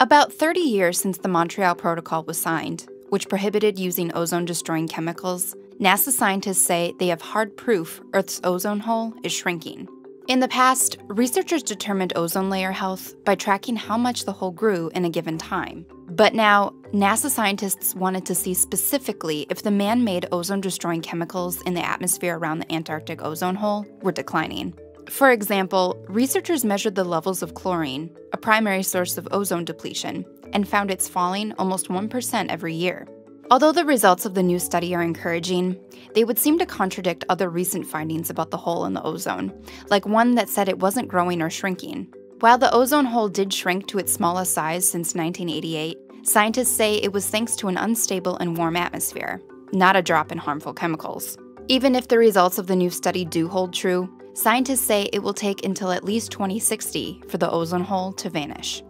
About 30 years since the Montreal Protocol was signed, which prohibited using ozone-destroying chemicals, NASA scientists say they have hard proof Earth's ozone hole is shrinking. In the past, researchers determined ozone layer health by tracking how much the hole grew in a given time. But now, NASA scientists wanted to see specifically if the man-made ozone-destroying chemicals in the atmosphere around the Antarctic ozone hole were declining. For example, researchers measured the levels of chlorine, a primary source of ozone depletion, and found it's falling almost 1% every year. Although the results of the new study are encouraging, they would seem to contradict other recent findings about the hole in the ozone, like one that said it wasn't growing or shrinking. While the ozone hole did shrink to its smallest size since 1988, scientists say it was thanks to an unstable and warm atmosphere, not a drop in harmful chemicals. Even if the results of the new study do hold true, scientists say it will take until at least 2060 for the ozone hole to vanish.